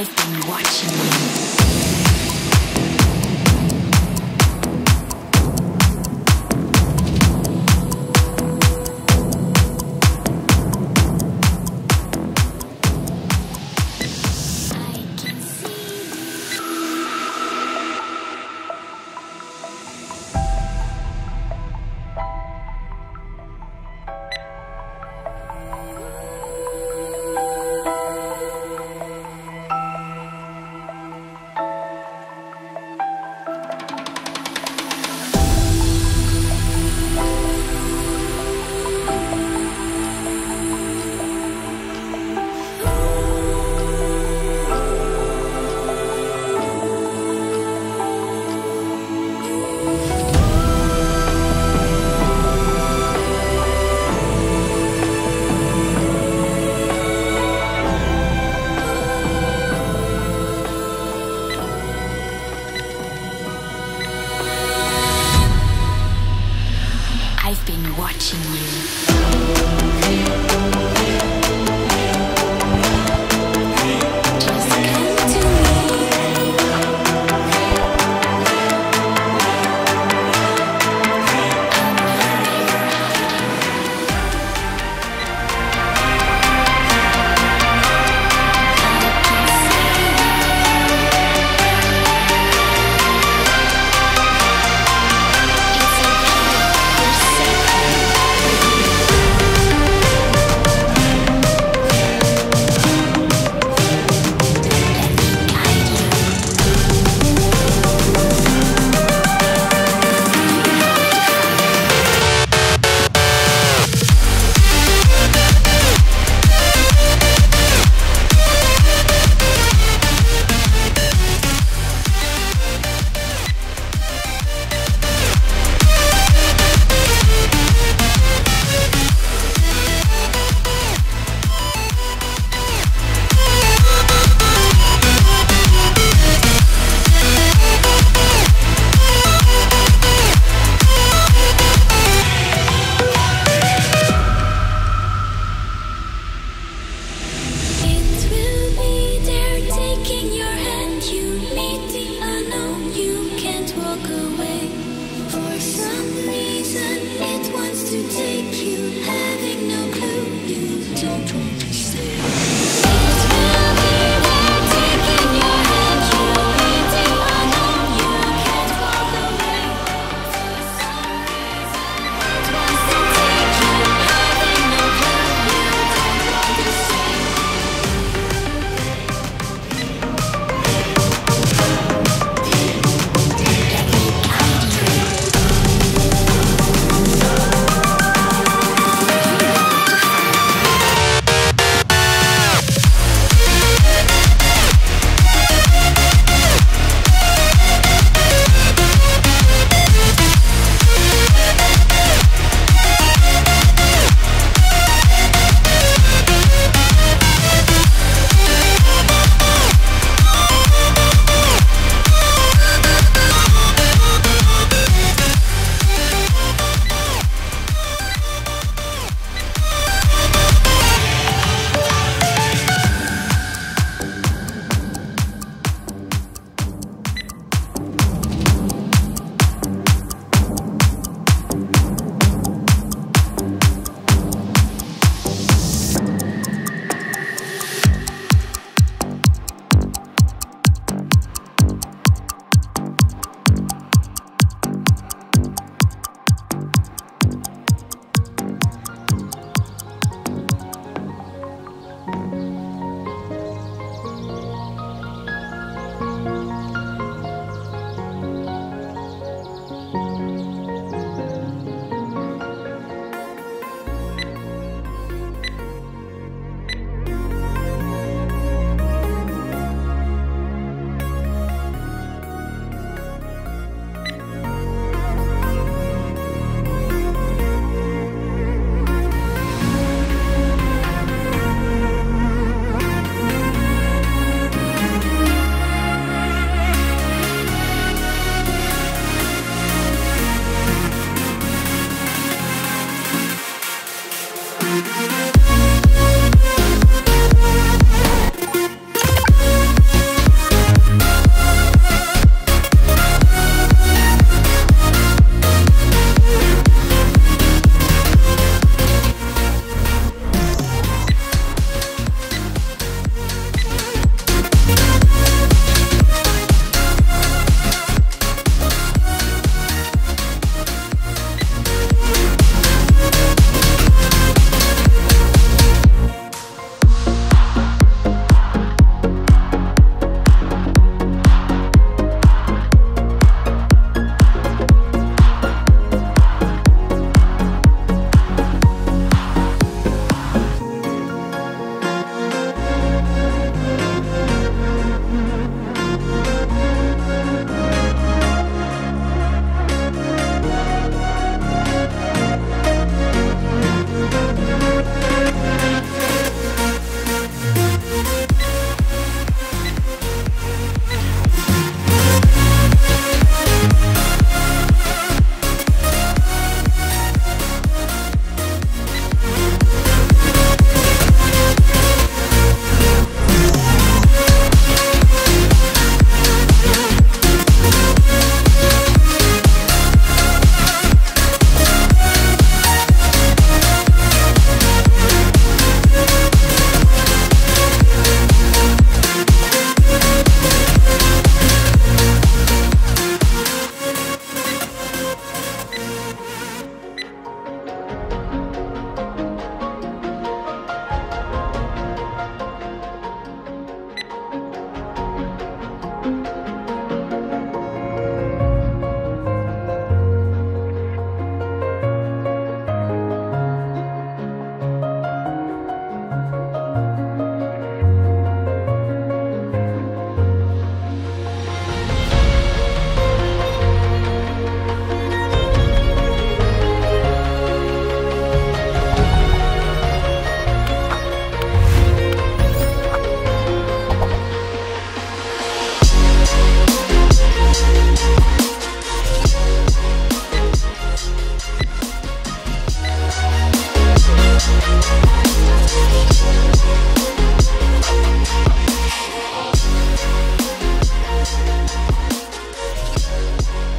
I've been watching you.